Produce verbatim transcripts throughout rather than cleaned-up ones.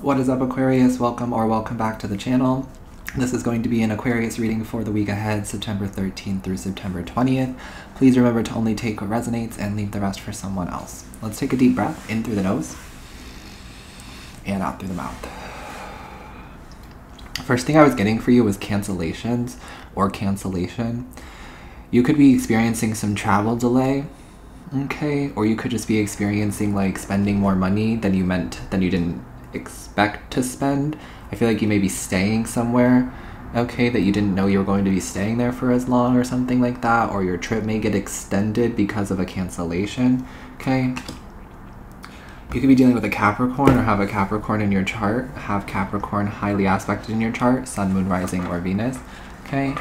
What is up, Aquarius? Welcome or welcome back to the channel. This is going to be an Aquarius reading for the week ahead, September thirteenth through September twentieth. Please remember to only take what resonates and leave the rest for someone else. Let's take a deep breath in through the nose and out through the mouth. First thing I was getting for you was cancellations or cancellation. You could be experiencing some travel delay, okay? Or you could just be experiencing like spending more money than you meant, than you didn't expect to spend. I feel like you may be staying somewhere, okay, that you didn't know you were going to be staying there for as long or something like that, or your trip may get extended because of a cancellation, okay? You could be dealing with a Capricorn or have a Capricorn in your chart, have Capricorn highly aspected in your chart, Sun, Moon, Rising, or Venus, okay?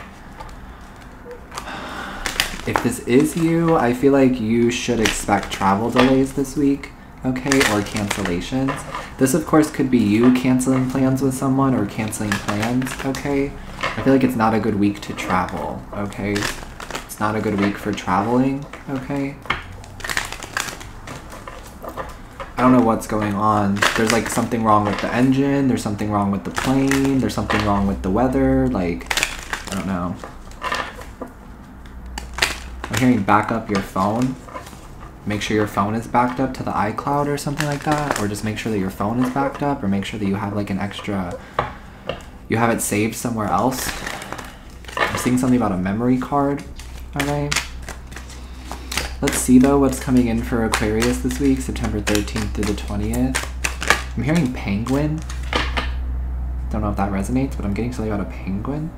If this is you, I feel like you should expect travel delays this week, okay, or cancellations. This, of course, could be you canceling plans with someone or canceling plans, okay? I feel like it's not a good week to travel, okay? It's not a good week for traveling, okay? I don't know what's going on. There's, like, something wrong with the engine. There's something wrong with the plane. There's something wrong with the weather. Like, I don't know. I'm hearing back up your phone. Make sure your phone is backed up to the iCloud or something like that, or just make sure that your phone is backed up, or make sure that you have like an extra, you have it saved somewhere else. I'm seeing something about a memory card, all right? Let's see though what's coming in for Aquarius this week, September thirteenth through the twentieth. I'm hearing penguin. Don't know if that resonates, but I'm getting something about a penguin.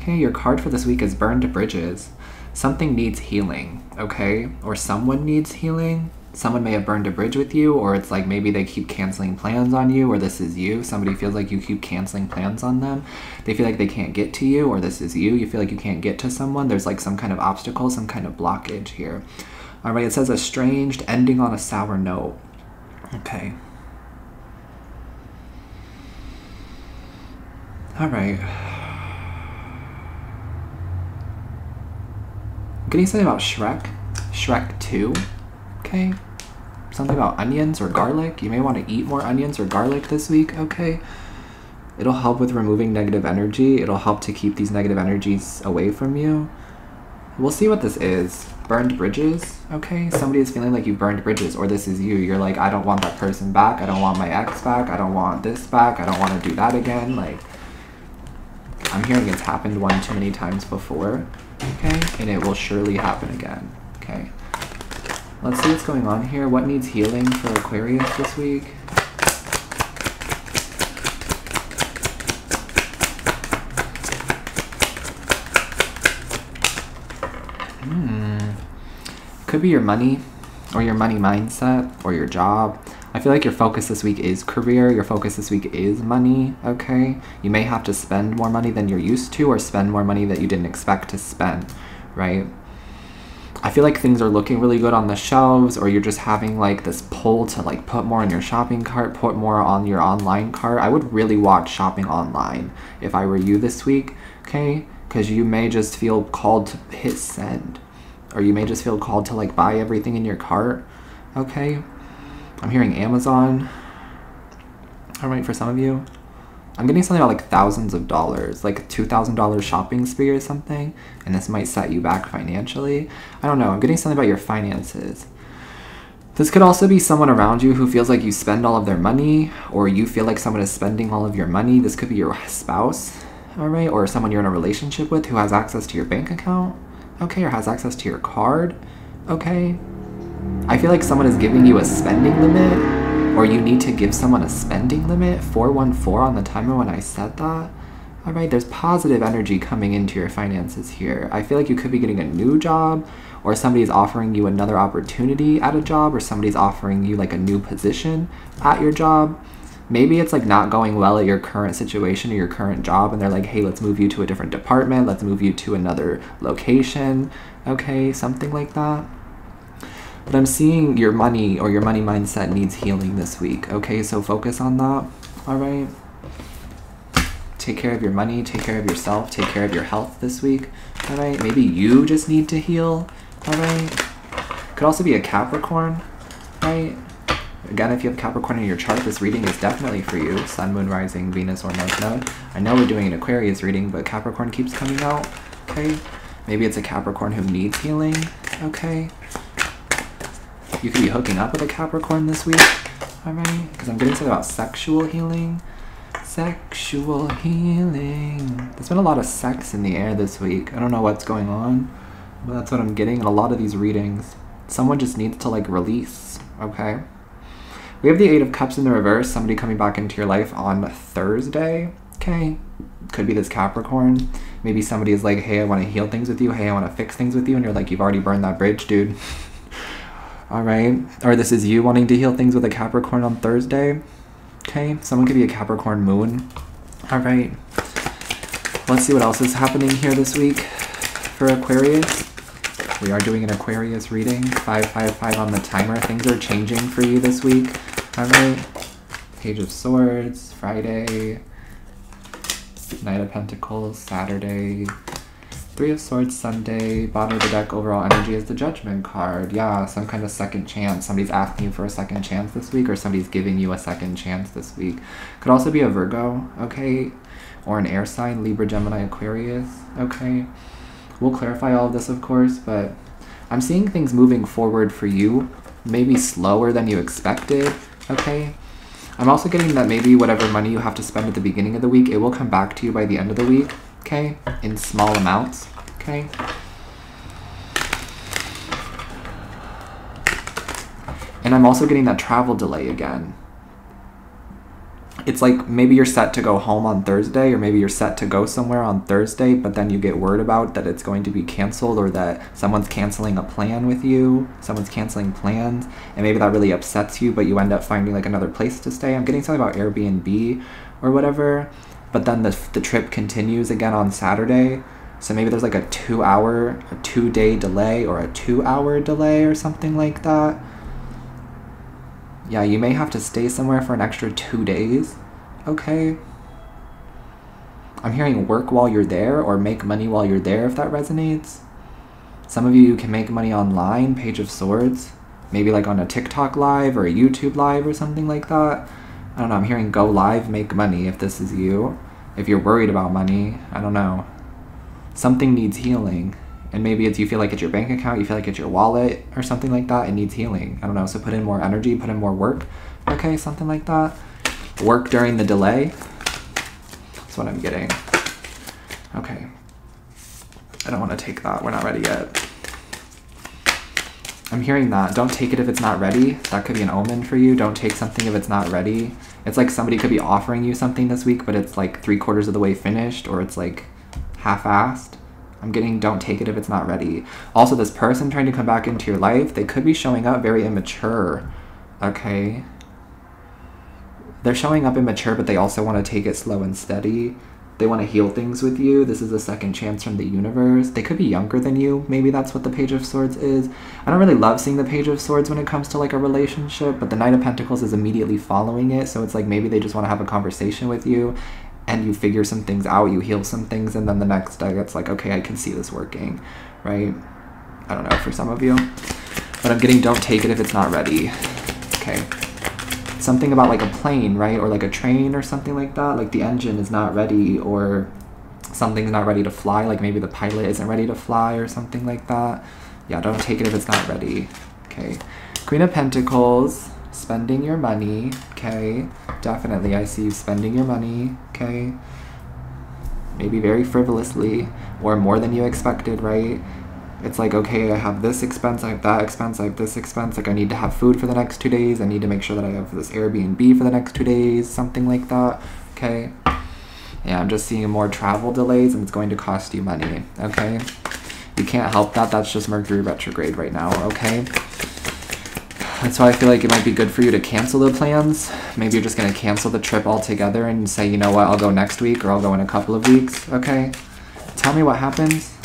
Okay, your card for this week is Burned Bridges. Something needs healing, okay? Or someone needs healing. Someone may have burned a bridge with you, or it's like maybe they keep canceling plans on you, or this is you. Somebody feels like you keep canceling plans on them. They feel like they can't get to you, or this is you. You feel like you can't get to someone. There's like some kind of obstacle, some kind of blockage here. All right, it says estranged, ending on a sour note. Okay. All right. I'm getting something about Shrek, Shrek two, okay? Something about onions or garlic. You may want to eat more onions or garlic this week, okay? It'll help with removing negative energy. It'll help to keep these negative energies away from you. We'll see what this is. Burned bridges, okay? Somebody is feeling like you burned bridges, or this is you. You're like, I don't want that person back. I don't want my ex back. I don't want this back. I don't want to do that again. Like, I'm hearing it's happened one too many times before. Okay, and it will surely happen again. Okay, let's see what's going on here. What needs healing for Aquarius this week? Hmm. Could be your money, or your money mindset, or your job. I feel like your focus this week is career, your focus this week is money, okay? You may have to spend more money than you're used to, or spend more money that you didn't expect to spend, right? I feel like things are looking really good on the shelves, or you're just having like this pull to like put more in your shopping cart, put more on your online cart. I would really watch shopping online if I were you this week, okay? Because you may just feel called to hit send, or you may just feel called to like buy everything in your cart, okay? I'm hearing Amazon, all right, for some of you. I'm getting something about like thousands of dollars, like two thousand dollar shopping spree or something, and this might set you back financially. I don't know, I'm getting something about your finances. This could also be someone around you who feels like you spend all of their money, or you feel like someone is spending all of your money. This could be your spouse, all right, or someone you're in a relationship with who has access to your bank account, okay, or has access to your card, okay. I feel like someone is giving you a spending limit, or you need to give someone a spending limit. four one four on the timer when I said that. All right, there's positive energy coming into your finances here. I feel like you could be getting a new job, or somebody's offering you another opportunity at a job, or somebody's offering you like a new position at your job. Maybe it's like not going well at your current situation or your current job, and they're like, hey, let's move you to a different department. Let's move you to another location. Okay, something like that. But I'm seeing your money or your money mindset needs healing this week, okay? So focus on that, all right? Take care of your money, take care of yourself, take care of your health this week, all right? Maybe you just need to heal, all right? Could also be a Capricorn, right? Again, if you have Capricorn in your chart, this reading is definitely for you. Sun, Moon, Rising, Venus, or North Node. I know we're doing an Aquarius reading, but Capricorn keeps coming out, okay? Maybe it's a Capricorn who needs healing, okay? You could be hooking up with a Capricorn this week, alright? Because I'm getting something about sexual healing. Sexual healing. There's been a lot of sex in the air this week. I don't know what's going on, but that's what I'm getting in a lot of these readings. Someone just needs to, like, release, okay? We have the Eight of Cups in the reverse, somebody coming back into your life on Thursday, okay? Could be this Capricorn. Maybe somebody is like, hey, I want to heal things with you. Hey, I want to fix things with you. And you're like, you've already burned that bridge, dude. All right? Or this is you wanting to heal things with a Capricorn on Thursday, okay? Someone could be a Capricorn moon. All right. Let's see what else is happening here this week for Aquarius. We are doing an Aquarius reading. five five five on the timer. Things are changing for you this week. All right. Page of Swords, Friday. Knight of Pentacles, Saturday. Three of Swords, Sunday. Bottom of the deck, overall energy is the Judgment card. Yeah, some kind of second chance. Somebody's asking you for a second chance this week, or somebody's giving you a second chance this week. Could also be a Virgo, okay? Or an air sign, Libra, Gemini, Aquarius, okay? We'll clarify all of this, of course, but I'm seeing things moving forward for you, maybe slower than you expected, okay? I'm also getting that maybe whatever money you have to spend at the beginning of the week, it will come back to you by the end of the week, okay? In small amounts, okay? And I'm also getting that travel delay again. It's like maybe you're set to go home on Thursday, or maybe you're set to go somewhere on Thursday, but then you get word about that it's going to be canceled, or that someone's canceling a plan with you, someone's canceling plans, and maybe that really upsets you, but you end up finding like another place to stay. I'm getting something about Airbnb or whatever, but then the, the trip continues again on Saturday. So maybe there's like a two hour, a two day delay, or a two hour delay or something like that. Yeah, you may have to stay somewhere for an extra two days, okay? I'm hearing work while you're there, or make money while you're there, if that resonates. Some of you can make money online, Page of Swords. Maybe like on a TikTok live or a YouTube live or something like that. I don't know, I'm hearing go live, make money if this is you. If you're worried about money, I don't know. Something needs healing. And maybe it's, you feel like it's your bank account, you feel like it's your wallet or something like that. It needs healing. I don't know. So put in more energy, put in more work. Okay, something like that. Work during the delay. That's what I'm getting. Okay. I don't want to take that. We're not ready yet. I'm hearing that. Don't take it if it's not ready. That could be an omen for you. Don't take something if it's not ready. It's like somebody could be offering you something this week, but it's like three quarters of the way finished, or it's like half-assed. I'm getting don't take it if it's not ready. Also, this person trying to come back into your life, they could be showing up very immature, okay? They're showing up immature, but they also want to take it slow and steady. They want to heal things with you. This is a second chance from the universe. They could be younger than you. Maybe that's what the Page of Swords is. I don't really love seeing the Page of Swords when it comes to like a relationship, but the Knight of Pentacles is immediately following it. So it's like maybe they just want to have a conversation with you, and you figure some things out, you heal some things, and then the next day it's like, okay, I can see this working, right? I don't know for some of you. But I'm getting don't take it if it's not ready, okay? Something about like a plane, right? Or like a train or something like that, like the engine is not ready, or something's not ready to fly, like maybe the pilot isn't ready to fly or something like that. Yeah, don't take it if it's not ready, okay? Queen of Pentacles. Spending your money, okay? Definitely, I see you spending your money, okay? Maybe very frivolously, or more than you expected, right? It's like, okay, I have this expense, I have that expense, I have this expense, like I need to have food for the next two days, I need to make sure that I have this Airbnb for the next two days, something like that, okay? Yeah, I'm just seeing more travel delays, and it's going to cost you money, okay? You can't help that, that's just Mercury retrograde right now, okay? That's why I feel like it might be good for you to cancel the plans. Maybe you're just going to cancel the trip altogether and say, you know what, I'll go next week, or I'll go in a couple of weeks, okay? Tell me what happens.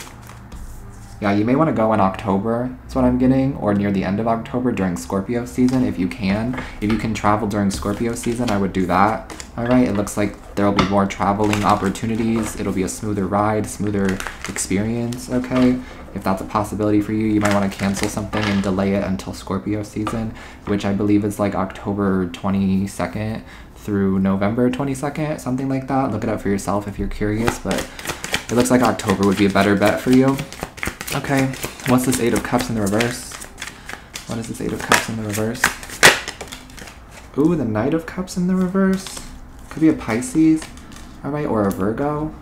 Yeah, you may want to go in October, that's what I'm getting, or near the end of October during Scorpio season, if you can. If you can travel during Scorpio season, I would do that, all right? It looks like there will be more traveling opportunities. It'll be a smoother ride, smoother experience, okay? If that's a possibility for you, you might want to cancel something and delay it until Scorpio season, which I believe is like October twenty-second through November twenty-second, something like that. Look it up for yourself if you're curious, but it looks like October would be a better bet for you. Okay, what's this Eight of Cups in the reverse? What is this Eight of Cups in the reverse? Ooh, the Knight of Cups in the reverse. Could be a Pisces, all right, or a Virgo.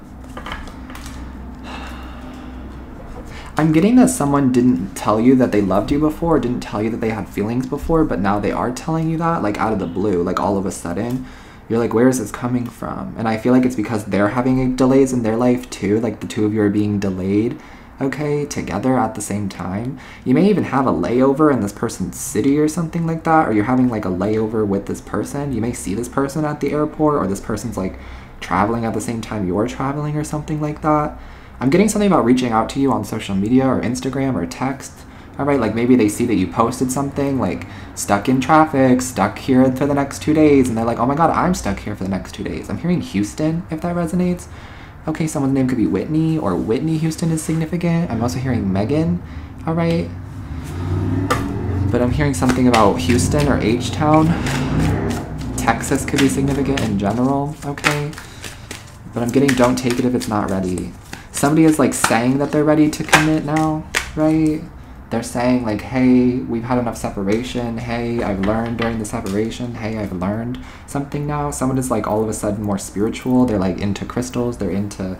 I'm getting that someone didn't tell you that they loved you before, didn't tell you that they had feelings before, but now they are telling you that, like out of the blue, like all of a sudden. You're like, where is this coming from? And I feel like it's because they're having delays in their life too, like the two of you are being delayed, okay, together at the same time. You may even have a layover in this person's city or something like that, or you're having like a layover with this person. You may see this person at the airport, or this person's like traveling at the same time you're traveling or something like that. I'm getting something about reaching out to you on social media or Instagram or text, all right? Like maybe they see that you posted something like stuck in traffic, stuck here for the next two days. And they're like, oh my God, I'm stuck here for the next two days. I'm hearing Houston, if that resonates. Okay, someone's name could be Whitney, or Whitney Houston is significant. I'm also hearing Megan, all right? But I'm hearing something about Houston or H Town. Texas could be significant in general, okay? But I'm getting don't take it if it's not ready. Somebody is like saying that they're ready to commit now, right? They're saying like, hey, we've had enough separation. Hey, I've learned during the separation. Hey, I've learned something now. Someone is like all of a sudden more spiritual. They're like into crystals. They're into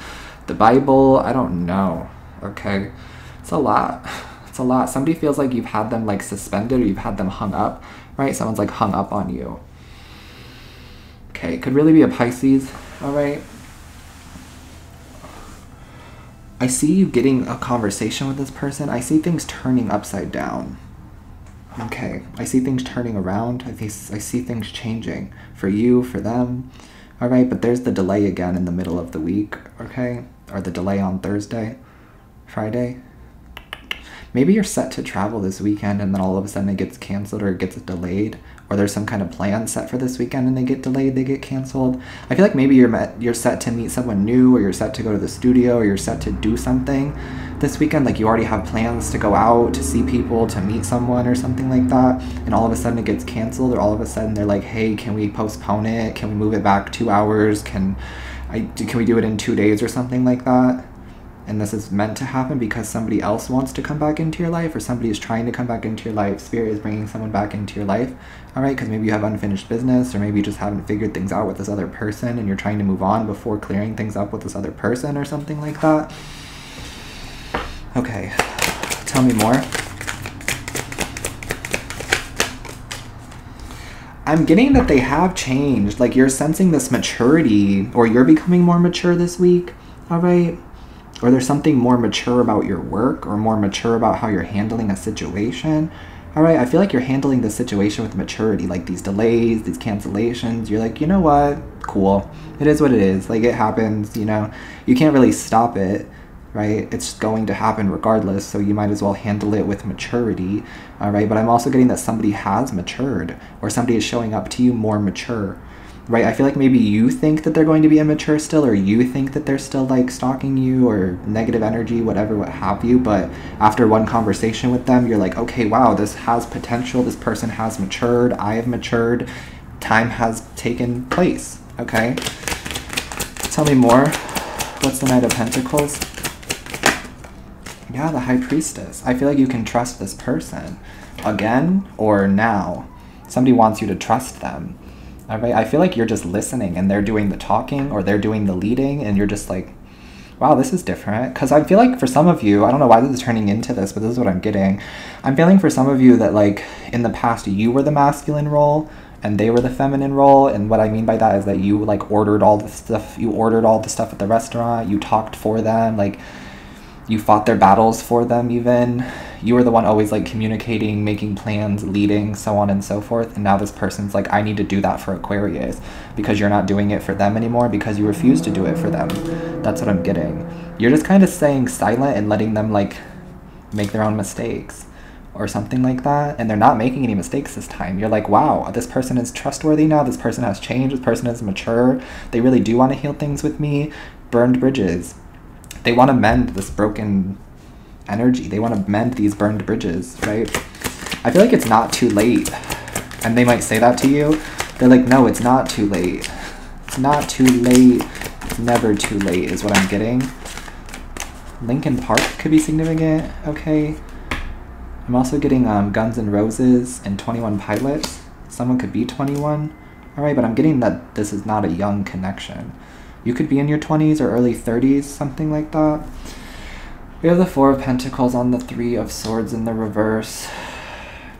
the Bible. I don't know. Okay. It's a lot. It's a lot. Somebody feels like you've had them like suspended, or you've had them hung up, right? Someone's like hung up on you. Okay. It could really be a Pisces. All right. I see you getting a conversation with this person. I see things turning upside down. Okay, I see things turning around. I, th I see things changing for you, for them. All right, but there's the delay again in the middle of the week, okay? Or the delay on Thursday, Friday. Maybe you're set to travel this weekend and then all of a sudden it gets canceled or it gets delayed, or there's some kind of plan set for this weekend and they get delayed, they get canceled. I feel like maybe you're met, you're set to meet someone new, or you're set to go to the studio, or you're set to do something this weekend. Like you already have plans to go out, to see people, to meet someone or something like that. And all of a sudden it gets canceled, or all of a sudden they're like, hey, can we postpone it? Can we move it back two hours? Can, I, can we do it in two days or something like that? And this is meant to happen because somebody else wants to come back into your life, or somebody is trying to come back into your life. Spirit is bringing someone back into your life, all right? Because maybe you have unfinished business, or maybe you just haven't figured things out with this other person and you're trying to move on before clearing things up with this other person or something like that. Okay, tell me more. I'm getting that they have changed. Like you're sensing this maturity, or you're becoming more mature this week, all right? Or there's something more mature about your work, or more mature about how you're handling a situation. All right, I feel like you're handling the situation with maturity, like these delays, these cancellations. You're like, you know what? Cool. It is what it is. Like it happens, you know, you can't really stop it, right? It's going to happen regardless. So you might as well handle it with maturity. All right. But I'm also getting that somebody has matured, or somebody is showing up to you more mature. Right, I feel like maybe you think that they're going to be immature still, or you think that they're still like stalking you, or negative energy, whatever, what have you. But after one conversation with them, you're like, okay, wow, this has potential. This person has matured. I have matured. Time has taken place. Okay. Tell me more. What's the Knight of Pentacles? Yeah, the High Priestess. I feel like you can trust this person again, or now. Somebody wants you to trust them. All right, I feel like you're just listening and they're doing the talking, or they're doing the leading, and you're just like, wow, this is different. Because I feel like for some of you, I don't know why this is turning into this, but this is what I'm getting. I'm feeling for some of you that like in the past you were the masculine role and they were the feminine role. And what I mean by that is that you like ordered all the stuff, you ordered all the stuff at the restaurant, you talked for them, like you fought their battles for them even. You were the one always like communicating, making plans, leading, so on and so forth. And now this person's like, I need to do that for Aquarius, because you're not doing it for them anymore, because you refuse to do it for them. That's what I'm getting. You're just kind of staying silent and letting them like make their own mistakes or something like that. And they're not making any mistakes this time. You're like, wow, this person is trustworthy now. This person has changed. This person is mature. They really do want to heal things with me. Burned bridges. They want to mend this broken energy. They want to mend these burned bridges, right? I feel like it's not too late. And they might say that to you. They're like, no, it's not too late. It's not too late. It's never too late is what I'm getting. Linkin Park could be significant. Okay. I'm also getting um, Guns N' Roses and twenty-one Pilots. Someone could be twenty-one. All right, but I'm getting that this is not a young connection. You could be in your twenties or early thirties, something like that. We have the Four of Pentacles on the Three of Swords in the reverse.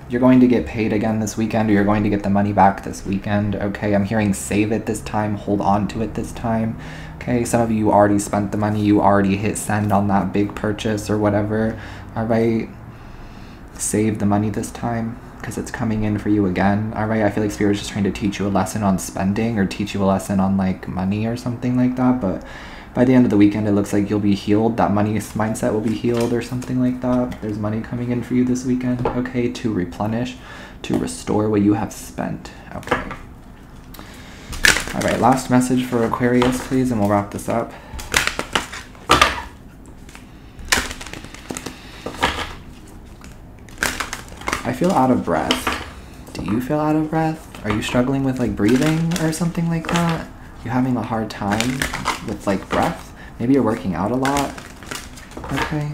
You're going to get paid again this weekend, or you're going to get the money back this weekend, okay? I'm hearing save it this time, hold on to it this time, okay? Some of you already spent the money, you already hit send on that big purchase or whatever, all right? Save the money this time, because it's coming in for you again, all right? I feel like Spirit's just trying to teach you a lesson on spending, or teach you a lesson on, like, money or something like that, but by the end of the weekend, it looks like you'll be healed. That money mindset will be healed or something like that. There's money coming in for you this weekend, okay, to replenish, to restore what you have spent, okay. All right, last message for Aquarius, please, and we'll wrap this up. I feel out of breath. Do you feel out of breath? Are you struggling with, like, breathing or something like that? You're having a hard time with, like, breath? Maybe you're working out a lot, okay?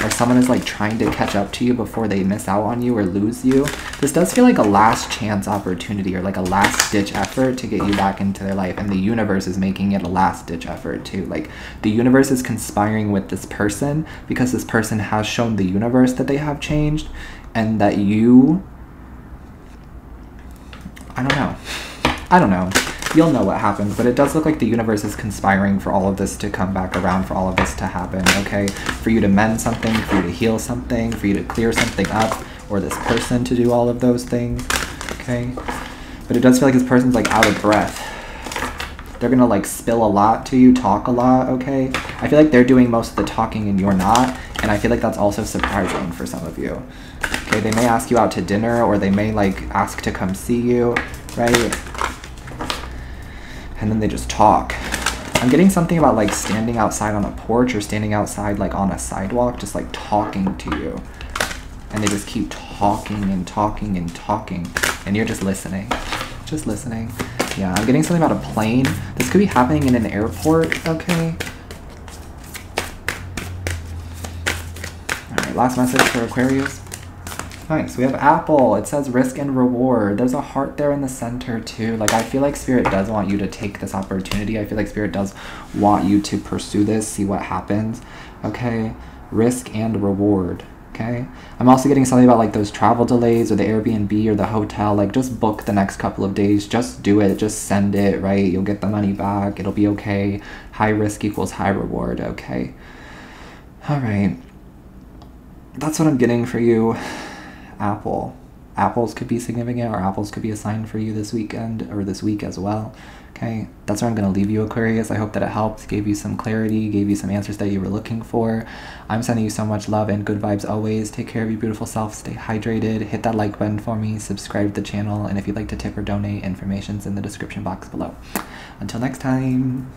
Or someone is, like, trying to catch up to you before they miss out on you or lose you. This does feel like a last chance opportunity, or like a last ditch effort to get you back into their life, and the universe is making it a last ditch effort too. Like, the universe is conspiring with this person, because this person has shown the universe that they have changed, and that you, I don't know, I don't know. You'll know what happens, but it does look like the universe is conspiring for all of this to come back around, for all of this to happen, okay? For you to mend something, for you to heal something, for you to clear something up, or this person to do all of those things, okay? But it does feel like this person's, like, out of breath. They're gonna, like, spill a lot to you, talk a lot, okay? I feel like they're doing most of the talking and you're not, and I feel like that's also surprising for some of you. Okay, they may ask you out to dinner, or they may, like, ask to come see you, right? And then they just talk. I'm getting something about, like, standing outside on a porch, or standing outside, like, on a sidewalk, just, like, talking to you. And they just keep talking and talking and talking, and you're just listening, just listening. Yeah, I'm getting something about a plane. This could be happening in an airport, okay? All right, last message for Aquarius. Nice. We have Apple. It says risk and reward. There's a heart there in the center too. Like, I feel like Spirit does want you to take this opportunity. I feel like Spirit does want you to pursue this, see what happens. Okay. Risk and reward. Okay. I'm also getting something about, like, those travel delays, or the Airbnb, or the hotel. Like, just book the next couple of days. Just do it. Just send it, right? You'll get the money back. It'll be okay. High risk equals high reward. Okay. All right. That's what I'm getting for you. Apple. Apples could be significant, or apples could be a sign for you this weekend, or this week as well. Okay, that's where I'm going to leave you, Aquarius. I hope that it helped, gave you some clarity, gave you some answers that you were looking for. I'm sending you so much love and good vibes always. Take care of your beautiful self, stay hydrated, hit that like button for me, subscribe to the channel, and if you'd like to tip or donate, information's in the description box below. Until next time.